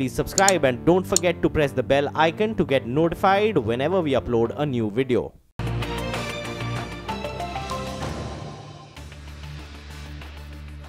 please subscribe and don't forget to press the bell icon to get notified whenever we upload a new video.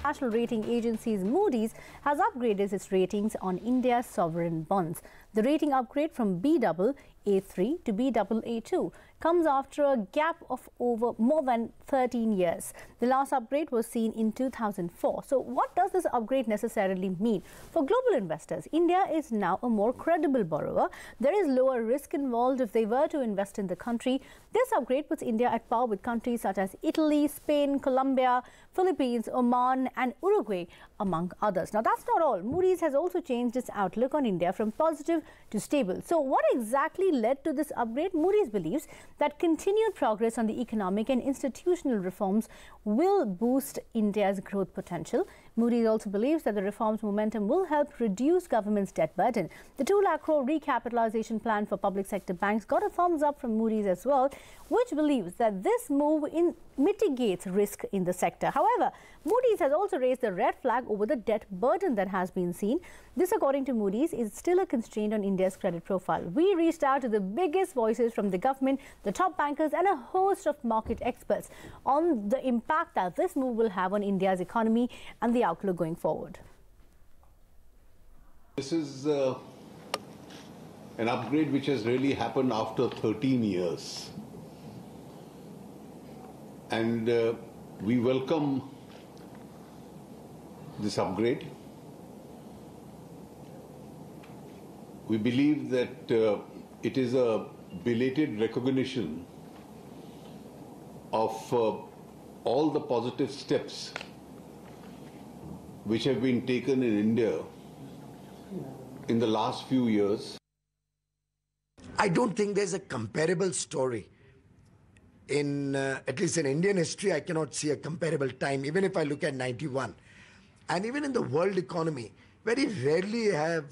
National rating agency Moody's has upgraded its ratings on India's sovereign bonds. The rating upgrade from BAA3 to BAA2 comes after a gap of over more than 13 years. The last upgrade was seen in 2004. So what does this upgrade necessarily mean? For global investors, India is now a more credible borrower. There is lower risk involved if they were to invest in the country. This upgrade puts India at par with countries such as Italy, Spain, Colombia, Philippines, Oman and Uruguay, among others. Now that's not all. Moody's has also changed its outlook on India from positive to stable. So what exactly led to this upgrade? Moody's believes that continued progress on the economic and institutional reforms will boost India's growth potential. Moody's also believes that the reforms momentum will help reduce government's debt burden. The 2 lakh crore recapitalization plan for public sector banks got a thumbs up from Moody's as well, which believes that this move mitigates risk in the sector. However, Moody's has also raised the red flag over the debt burden that has been seen. This, according to Moody's, is still a constraint on India's credit profile. We reached out to the biggest voices from the government, the top bankers and a host of market experts on the impact that this move will have on India's economy and the outlook going forward. This is an upgrade which has really happened after 13 years, and we welcome this upgrade. We believe that it is a belated recognition of all the positive steps which have been taken in India in the last few years. I don't think there's a comparable story. In at least in Indian history, I cannot see a comparable time, even if I look at 91. And even in the world economy, very rarely have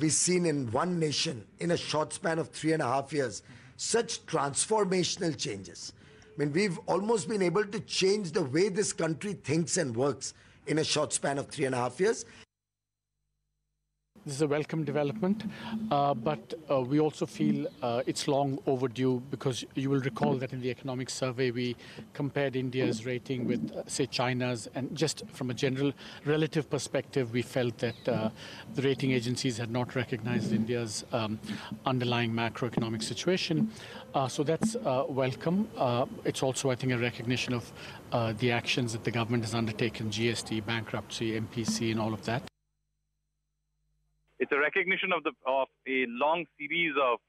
we seen in one nation, in a short span of 3.5 years, such transformational changes. I mean, we've almost been able to change the way this country thinks and works in a short span of 3.5 years. This is a welcome development, but we also feel it's long overdue, because you will recall that in the economic survey we compared India's rating with, say, China's, and just from a general relative perspective we felt that the rating agencies had not recognized India's underlying macroeconomic situation. So that's welcome. It's also, I think, a recognition of the actions that the government has undertaken, GST, bankruptcy, MPC and all of that. It's a recognition of a long series of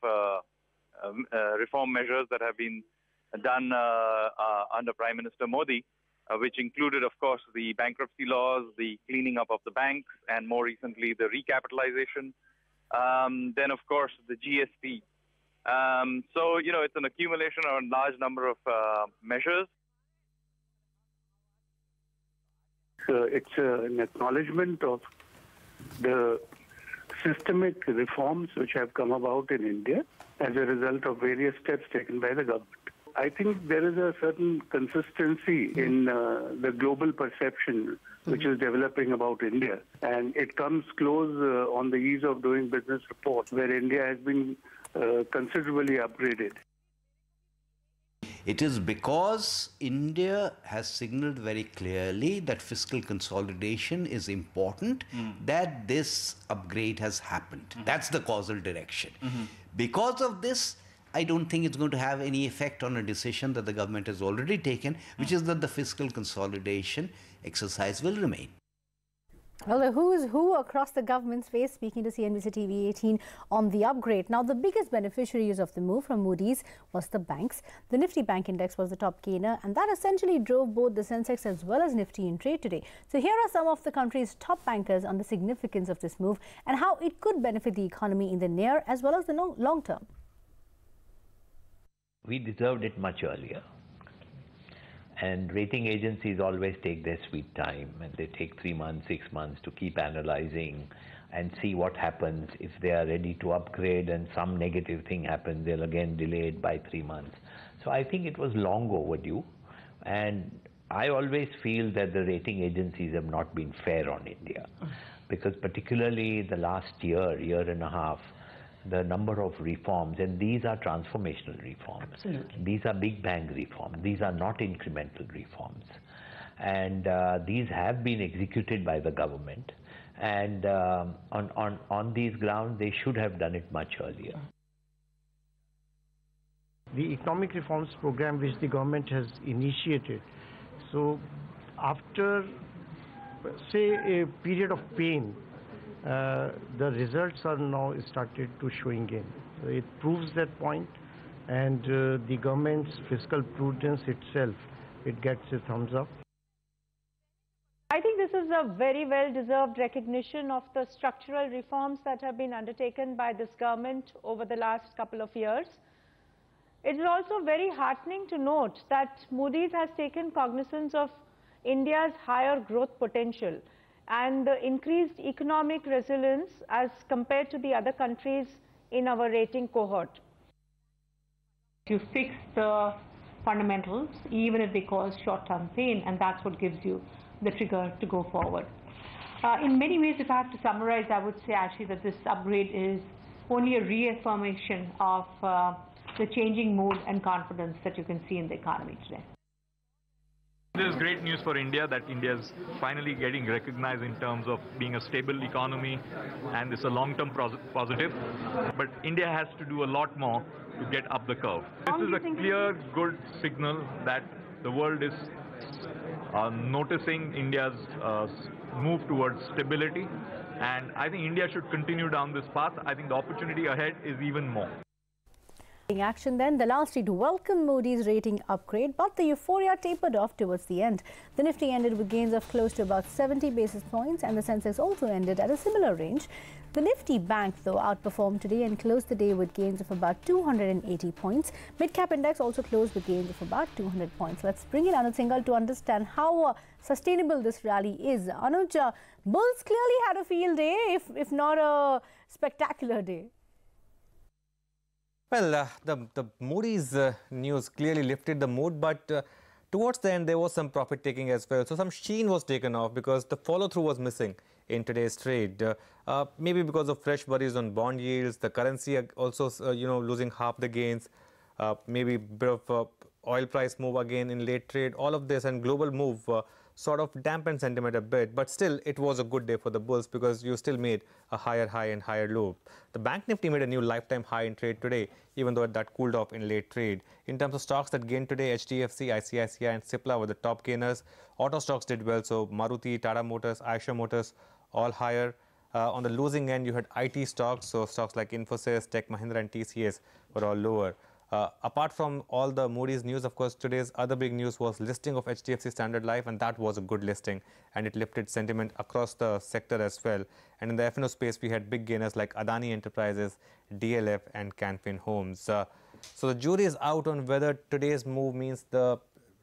reform measures that have been done under Prime Minister Modi, which included, of course, the bankruptcy laws, the cleaning up of the banks, and more recently the recapitalization. Then, of course, the GST. So, you know, it's an accumulation of a large number of measures. So it's an acknowledgement of the systemic reforms which have come about in India as a result of various steps taken by the government. I think there is a certain consistency in the global perception which is developing about India, and it comes close on the Ease of Doing Business report, where India has been considerably upgraded. It is because India has signaled very clearly that fiscal consolidation is important, that this upgrade has happened. That's the causal direction. Because of this, I don't think it's going to have any effect on a decision that the government has already taken, which is that the fiscal consolidation exercise will remain. Well, the who is who across the government's face speaking to CNBC TV18 on the upgrade. Now, the biggest beneficiaries of the move from Moody's was the banks. The Nifty Bank Index was the top gainer, and that essentially drove both the Sensex as well as Nifty in trade today. So here are some of the country's top bankers on the significance of this move and how it could benefit the economy in the near as well as the long term. We deserved it much earlier. And rating agencies always take their sweet time, and they take 3 months, 6 months to keep analyzing and see what happens. If they are ready to upgrade and some negative thing happens, they'll again delay it by 3 months. So I think it was long overdue, and I always feel that the rating agencies have not been fair on India. because particularly the last year and a half, the number of reforms, and these are transformational reforms. Absolutely. These are big bang reforms. These are not incremental reforms. And these have been executed by the government. And on these grounds, they should have done it much earlier. The economic reforms program which the government has initiated, so after, say, a period of pain, the results are now started to showing in. So it proves that point, and the government's fiscal prudence itself, it gets a thumbs up. I think this is a very well-deserved recognition of the structural reforms that have been undertaken by this government over the last couple of years. It is also very heartening to note that Moody's has taken cognizance of India's higher growth potential and the increased economic resilience as compared to the other countries in our rating cohort. You fix the fundamentals, even if they cause short-term pain, and that's what gives you the trigger to go forward. In many ways, if I have to summarize, I would say actually that this upgrade is only a reaffirmation of the changing mood and confidence that you can see in the economy today. This is great news for India, that India is finally getting recognized in terms of being a stable economy, and it's a long-term positive. But India has to do a lot more to get up the curve. This is a clear, good signal that the world is noticing India's move towards stability. And I think India should continue down this path. I think the opportunity ahead is even more. In action then, the last day to welcome Moody's rating upgrade, but the euphoria tapered off towards the end. The Nifty ended with gains of close to about 70 basis points, and the Sensex also ended at a similar range. The Nifty Bank, though, outperformed today and closed the day with gains of about 280 points. Mid-cap index also closed with gains of about 200 points. Let's bring in Anuj Singhal to understand how sustainable this rally is. Anuj, bulls clearly had a field day, if not a spectacular day. Well, the Moody's news clearly lifted the mood, but towards the end, there was some profit-taking as well. So some sheen was taken off because the follow-through was missing in today's trade. Maybe because of fresh worries on bond yields, the currency also, losing half the gains, maybe a bit of oil price move again in late trade. All of this and global move sort of dampened sentiment a bit, but still it was a good day for the bulls because you still made a higher high and higher low. The Bank Nifty made a new lifetime high in trade today, even though that cooled off in late trade. In terms of stocks that gained today, HDFC, ICICI and CIPLA were the top gainers. Auto stocks did well, so Maruti, Tata Motors, Ashok Motors, all higher. On the losing end, you had IT stocks, so stocks like Infosys, Tech Mahindra and TCS were all lower. Apart from all the Moody's news, of course, today's other big news was listing of HDFC Standard Life, and that was a good listing, and it lifted sentiment across the sector as well. And in the FNO space, we had big gainers like Adani Enterprises, DLF and Canfin Homes. So the jury is out on whether today's move means the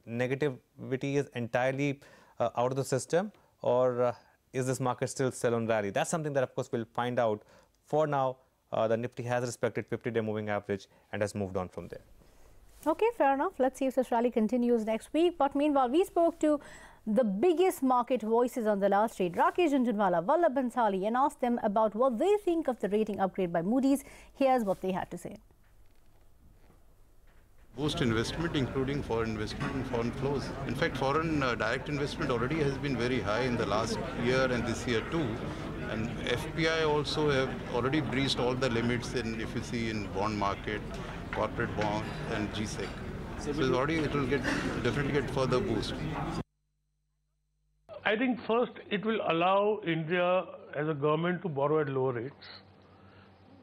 negativity is entirely out of the system, or is this market still sell on rally? That's something that, of course, we'll find out. For now, the Nifty has respected 50-day moving average and has moved on from there. Okay, fair enough. Let's see if this rally continues next week. But meanwhile, we spoke to the biggest market voices on the last trade, Rakesh Jhunjhunwala, Vallabh Bhansali, and asked them about what they think of the rating upgrade by Moody's. Here's what they had to say. Boost investment, including foreign investment and foreign flows. In fact, foreign direct investment already has been very high in the last year and this year too. And FPI also have already breached all the limits in, if you see, in bond market, corporate bond and GSEC. So already it will definitely get further boost. I think first it will allow India as a government to borrow at lower rates.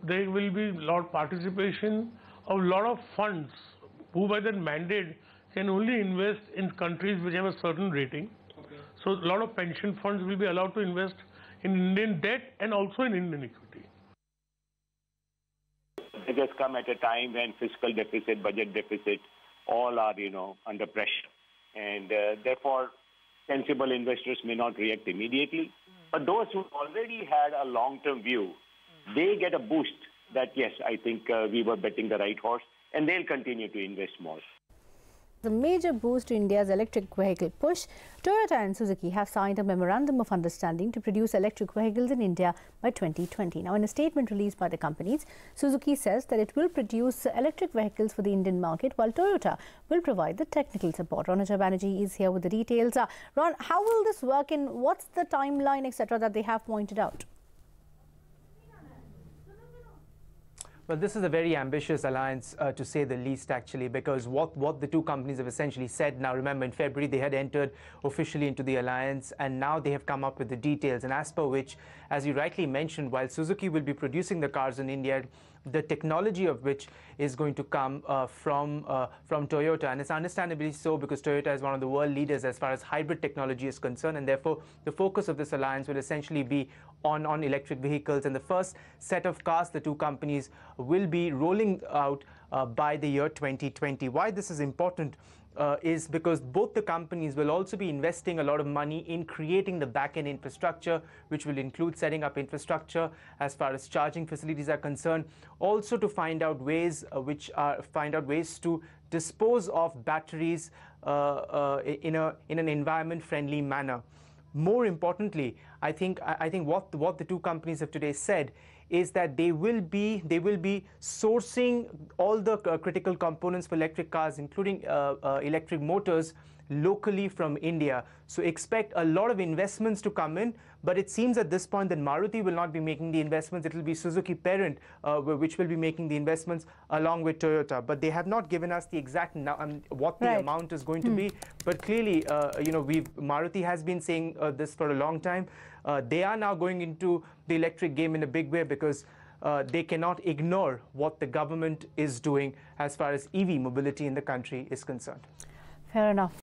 There will be a lot of participation of a lot of funds who by their mandate can only invest in countries which have a certain rating. Okay. So a lot of pension funds will be allowed to invest in Indian debt and also in Indian equity. It has come at a time when fiscal deficit, budget deficit, all are, under pressure. And therefore, sensible investors may not react immediately. But those who already had a long-term view, they get a boost that, yes, I think we were betting the right horse, and they'll continue to invest more. The major boost to India's electric vehicle push, Toyota and Suzuki have signed a memorandum of understanding to produce electric vehicles in India by 2020. Now, in a statement released by the companies, Suzuki says that it will produce electric vehicles for the Indian market, while Toyota will provide the technical support. Ronajo Banerji is here with the details. Ron, how will this work and what's the timeline, etc., that they have pointed out? Well, this is a very ambitious alliance, to say the least, actually, because what the two companies have essentially said now, remember, in February, they had entered officially into the alliance, and now they have come up with the details. And as per which, as you rightly mentioned, while Suzuki will be producing the cars in India, the technology of which is going to come from Toyota. And it's understandably so, because Toyota is one of the world leaders as far as hybrid technology is concerned, and therefore the focus of this alliance will essentially be on electric vehicles. And the first set of cars the two companies will be rolling out by the year 2020. Why this is important is because both the companies will also be investing a lot of money in creating the back-end infrastructure, which will include setting up infrastructure as far as charging facilities are concerned, also to find out ways to dispose of batteries in an environment-friendly manner. More importantly, I think what the two companies have today said is that they will be sourcing all the critical components for electric cars, including electric motors, locally from India. So expect a lot of investments to come in, but it seems at this point that Maruti will not be making the investments. It will be Suzuki parent which will be making the investments along with Toyota. But they have not given us the exact what the amount is going to be. But clearly, Maruti has been saying this for a long time. They are now going into the electric game in a big way, because they cannot ignore what the government is doing as far as EV mobility in the country is concerned. Fair enough.